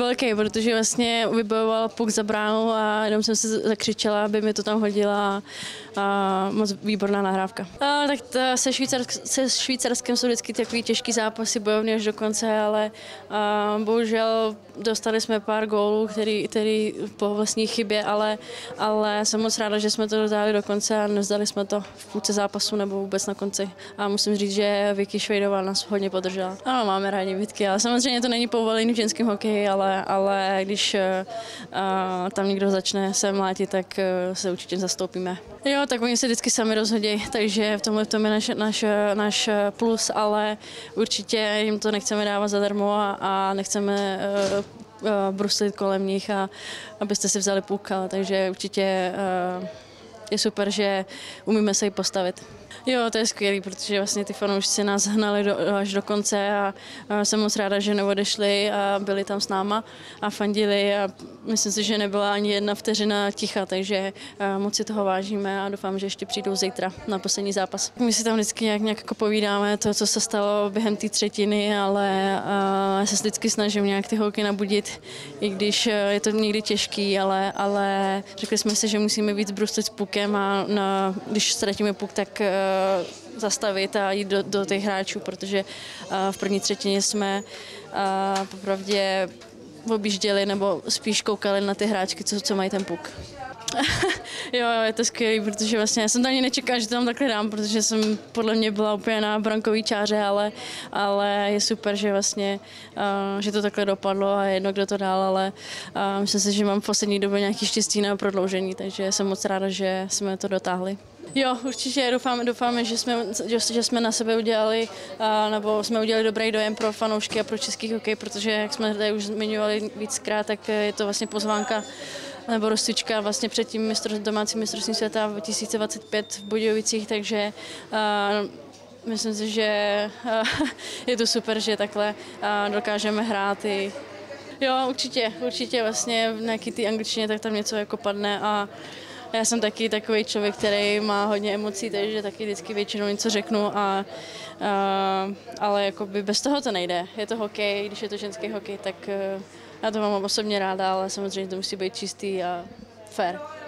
Velký, protože vlastně vybojoval puk za bránu a jenom jsem se zakřičela, aby mi to tam hodila a moc výborná nahrávka. A tak se Švýcarskem jsou vždycky takový těžký zápasy, bojovný až do konce, ale bohužel dostali jsme pár gólů, který po vlastní chybě, ale jsem moc ráda, že jsme to dodali do konce a nevzdali jsme to v půlce zápasu nebo vůbec na konci. A musím říct, že Vicky Schweidová nás hodně podržela. Ano, máme rádi Vitky, ale samozřejmě to není povolený v ženském hokeji, ale když tam někdo začne se mlátit, tak se určitě zastoupíme. Jo, tak oni se vždycky sami rozhodí, takže v tomhle tom je náš plus, ale určitě jim to nechceme dávat zadarmo a nechceme bruslit kolem nich, a abyste si vzali puk, takže určitě je super, že umíme se jí postavit. Jo, to je skvělý, protože vlastně ty fanoušci nás hnali až do konce a jsem moc ráda, že neodešli a byli tam s náma a fandili a myslím si, že nebyla ani jedna vteřina ticha, takže moc si toho vážíme a doufám, že ještě přijdou zítra na poslední zápas. My si tam vždycky nějak jako povídáme to, co se stalo během té třetiny, ale já se vždycky snažím nějak ty holky nabudit, i když je to někdy těžký, ale řekli jsme si, že musíme víc bruslit s pukem a když ztratíme puk, tak zastavit a jít do těch hráčů, protože v první třetině jsme popravdě objížděli nebo spíš koukali na ty hráčky, co mají ten puk. Jo, je to skvělý, protože vlastně já jsem tam ani nečekala, že to tam takhle dám, protože jsem podle mě byla úplně na brankový čáře, ale je super, že vlastně, že to takhle dopadlo a jedno, kdo to dál, ale myslím si, že mám v poslední době nějaký štěstí na prodloužení, takže jsem moc ráda, že jsme to dotáhli. Jo, určitě doufáme, že jsme na sebe udělali, nebo jsme udělali dobrý dojem pro fanoušky a pro český hokej, protože jak jsme tady už zmiňovali víckrát, tak je to vlastně pozvánka nebo rozcvička vlastně před tím domácím mistrovstvím světa 2025 v Budějovicích, takže myslím si, že je to super, že takhle dokážeme hrát i. Jo, určitě vlastně v nějaký té angličtině, tak tam něco jako padne a já jsem taky takový člověk, který má hodně emocí, takže taky vždycky většinou něco řeknu, ale jakoby bez toho to nejde. Je to hokej, když je to ženský hokej, tak já to mám osobně ráda, ale samozřejmě to musí být čistý a fair.